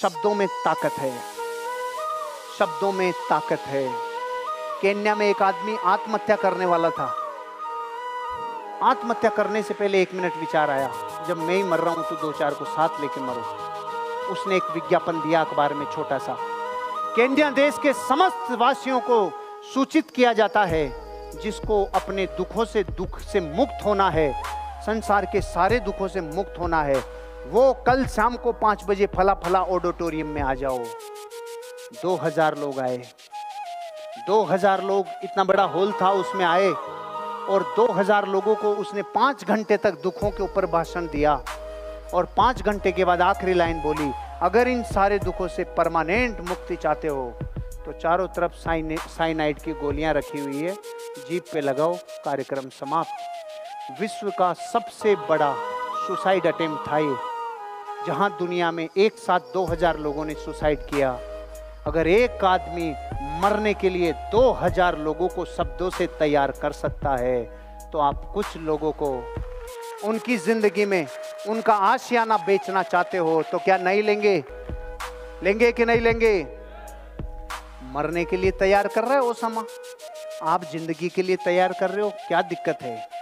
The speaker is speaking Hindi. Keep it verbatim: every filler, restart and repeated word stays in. शब्दों में ताकत है, शब्दों में ताकत है। केन्या में एक आदमी आत्महत्या करने वाला था। आत्महत्या करने से पहले एक मिनट विचार आया, जब मैं ही मर रहा हूं तो दो चार को साथ लेके मरो। उसने एक विज्ञापन दिया अखबार में छोटा सा। केन्या देश के समस्त वासियों को सूचित किया जाता है, जिसको अपने दुखों से दुख से मुक्त होना है, संसार के सारे दुखों से मुक्त होना है, वो कल शाम को पाँच बजे फला फला ऑडिटोरियम में आ जाओ। दो हजार लोग आए, दो हजार लोग, इतना बड़ा हॉल था उसमें आए, और दो हजार लोगों को उसने पाँच घंटे तक दुखों के ऊपर भाषण दिया। और पाँच घंटे के बाद आखिरी लाइन बोली, अगर इन सारे दुखों से परमानेंट मुक्ति चाहते हो तो चारों तरफ साइनाइड की गोलियां रखी हुई है, जीप पे लगाओ, कार्यक्रम समाप्त। विश्व का सबसे बड़ा सुसाइड अटेम्प्ट था ये, जहाँ दुनिया में एक साथ दो हजार लोगों ने सुसाइड किया। अगर एक आदमी मरने के लिए दो हजार लोगों को शब्दों से तैयार कर सकता है, तो आप कुछ लोगों को उनकी जिंदगी में उनका आशियाना बेचना चाहते हो तो क्या नहीं लेंगे? लेंगे कि नहीं लेंगे? मरने के लिए तैयार कर रहे हो, समा आप जिंदगी के लिए तैयार कर रहे हो, क्या दिक्कत है?